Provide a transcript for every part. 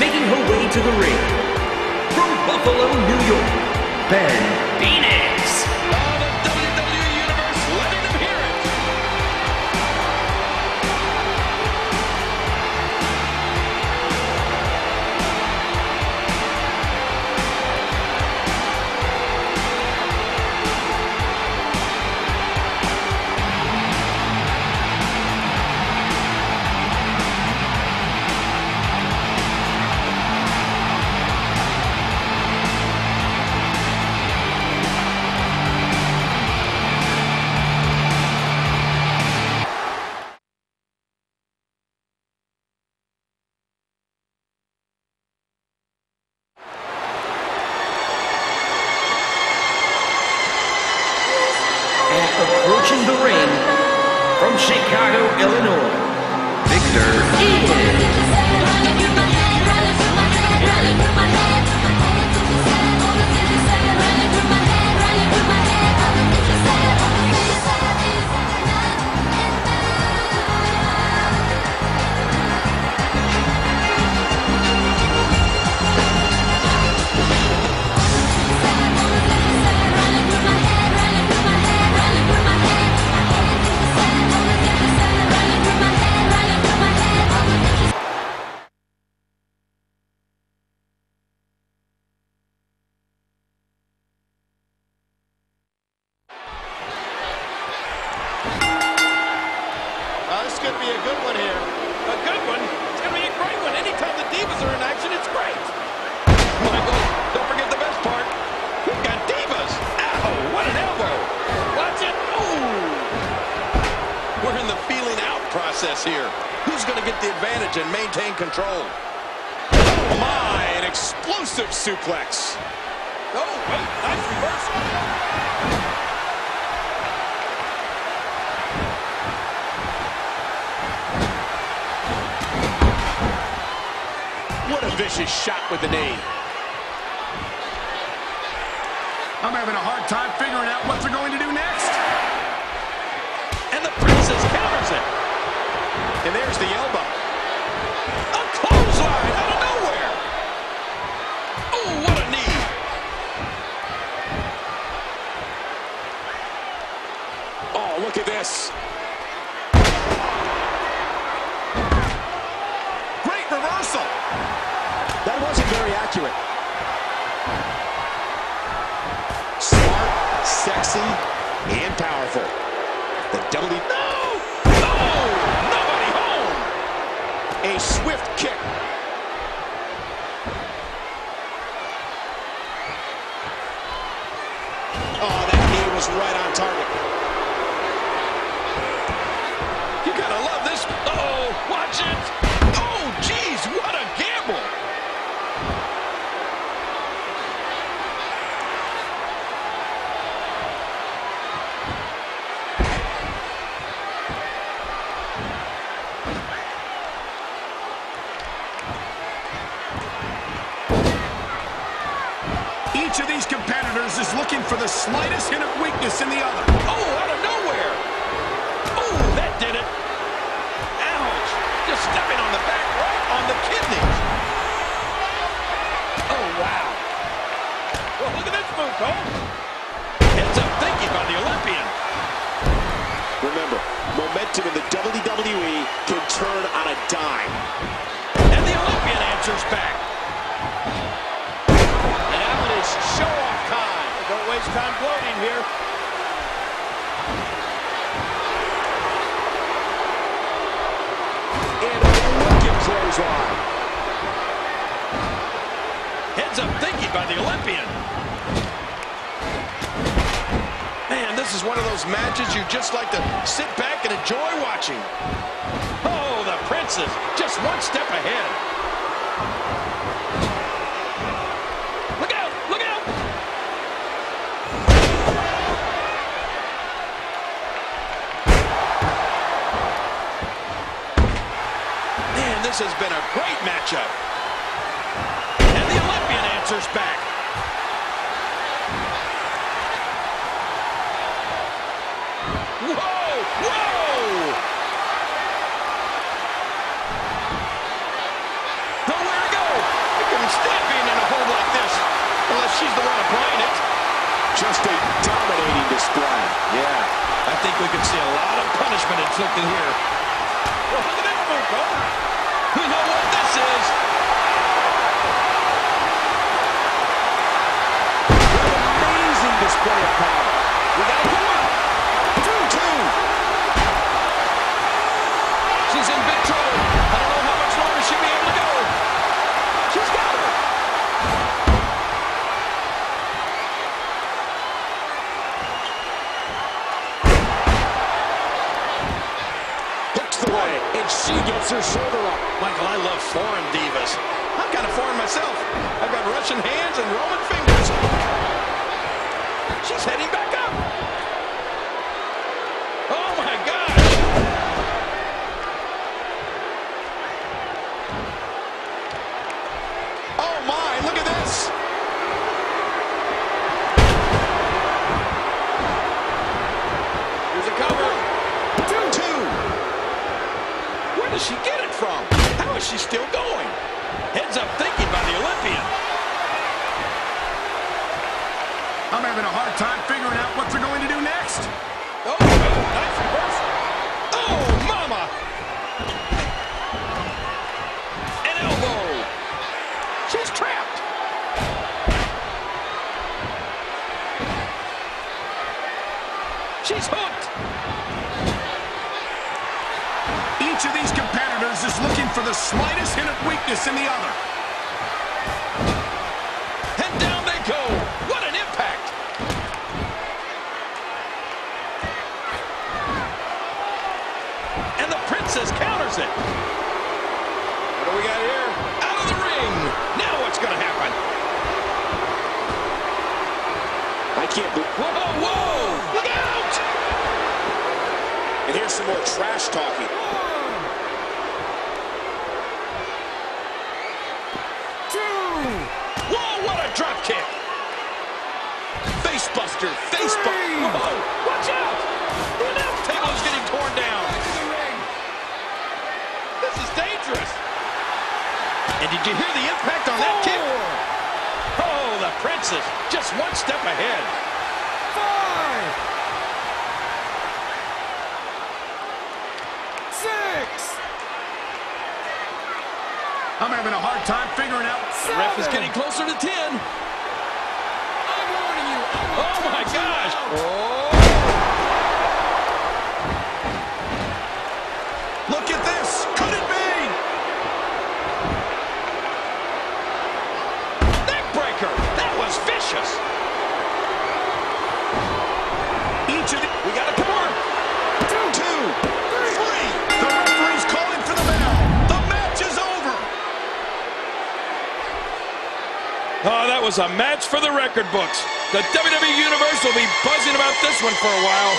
making her way to the ring, from Buffalo, New York, Beth Phoenix. Approaching the ring, from Chicago, Illinois, This could be a good one here. A good one? It's going to be a great one. Anytime the Divas are in action, it's great. Michael, don't forget the best part. We've got Divas. Ow, what an elbow. Watch it. Ooh. We're in the feeling out process here. Who's going to get the advantage and maintain control? Oh my, an explosive suplex. Oh, wait, nice reversal. Vicious shot with the knee. I'm having a hard time figuring out what they're going to do next. And the princess counters it. And there's the elbow. A clothesline out of nowhere. Oh, what a knee. Oh, look at this. Great reversal. That wasn't very accurate. Smart, sexy, and powerful. The WWE... No! No! Nobody home! A swift kick. Oh, that knee was right on target. You gotta love this. Oh, watch it! Oh, geez, what a gamble! Each of these competitors is looking for the slightest hint of weakness in the other. Oh, out of nowhere! Oh, that did it! Ouch! Just stepping on the back, right on the kidneys. Oh, wow. Well, look at this move, Cole. Heads up thinking by the Olympian. Remember, momentum in the WWE can turn on a dime. And the Olympian answers back. Show-off time. Don't waste time gloating here. And a look at clothesline. Heads up thinking by the Olympian. Man, this is one of those matches you just like to sit back and enjoy watching. Oh, the princess just one step ahead. This has been a great matchup. And the Olympian answers back. Whoa! Whoa! Nowhere to go! She's the one applying it. Just a dominating display. Yeah, I think we can see a lot of punishment inflicted here. Well, look at that move, bro. We know what this is. What an amazing display of power. We got one, two. She's in big trouble. I don't know how much longer she'll be able to go. She's got her. She gets her shoulder up. Michael, I love foreign divas. I'm kind of foreign myself. I've got Russian hands and Roman fingers. She's heading back up. Oh, my God. Oh, my. Look at this. She get it from? How is she still going? Heads up thinking by the Olympian. I'm having a hard time figuring out what they're going to do next. Oh, nice reverse. Oh, mama. An elbow. She's trapped. She's hooked. Each of these competitors is looking for the slightest hint of weakness in the other. And down they go. What an impact. And the princess counters it. What do we got here? Out of the ring. Now what's going to happen? I can't believe. Whoa, whoa. Look out. And here's some more trash talking. Drop kick. Face buster. Face buster. Whoa. Watch out. The announce table is getting torn down. This is dangerous. And did you hear the impact on that kick? Oh, the princess just one step ahead. 5, 6. I'm having a hard time figuring out. 7. The ref is getting closer to 10. I'm warning you. Oh, my gosh. Oh. Look at this. Could it be? Neckbreaker. That was vicious. Each of the... We got a corner. 2, 3. The referee's calling for the bell. Oh, that was a match for the record books. The WWE Universe will be buzzing about this one for a while.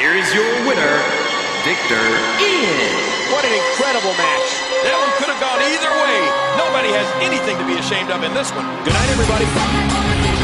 Here is your winner, Victor is. What an incredible match. That one could have gone either way. Nobody has anything to be ashamed of in this one. Good night, everybody.